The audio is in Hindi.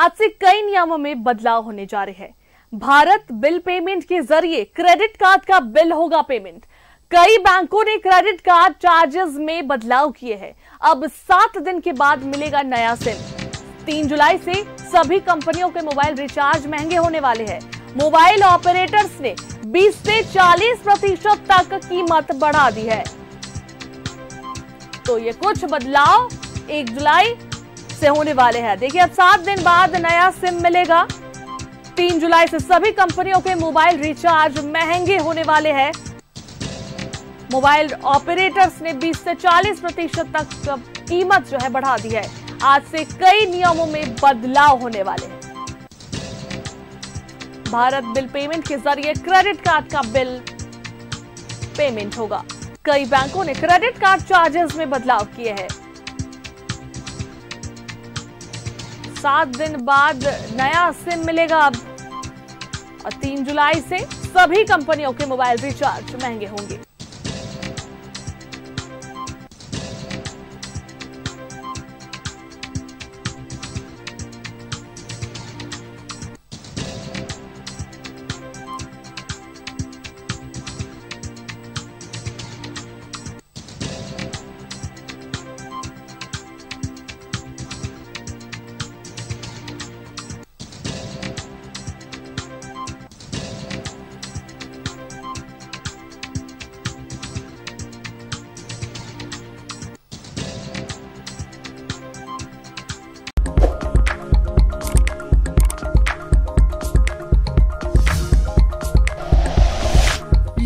आज से कई नियमों में बदलाव होने जा रहे हैं। भारत बिल पेमेंट के जरिए क्रेडिट कार्ड का बिल होगा पेमेंट। कई बैंकों ने क्रेडिट कार्ड चार्जेस में बदलाव किए हैं। अब 7 दिन के बाद मिलेगा नया सिम। 3 जुलाई से सभी कंपनियों के मोबाइल रिचार्ज महंगे होने वाले हैं। मोबाइल ऑपरेटर्स ने 20 से 40% तक कीमत बढ़ा दी है। तो ये कुछ बदलाव 1 जुलाई से होने वाले हैं। देखिए, अब 7 दिन बाद नया सिम मिलेगा। 3 जुलाई से सभी कंपनियों के मोबाइल रिचार्ज महंगे होने वाले हैं। मोबाइल ऑपरेटर्स ने 20 से 40% तक कीमत जो है बढ़ा दी है। आज से कई नियमों में बदलाव होने वाले हैं। भारत बिल पेमेंट के जरिए क्रेडिट कार्ड का बिल पेमेंट होगा। कई बैंकों ने क्रेडिट कार्ड चार्जेस में बदलाव किए हैं। 7 दिन बाद नया सिम मिलेगा अब, और 3 जुलाई से सभी कंपनियों के मोबाइल रिचार्ज महंगे होंगे।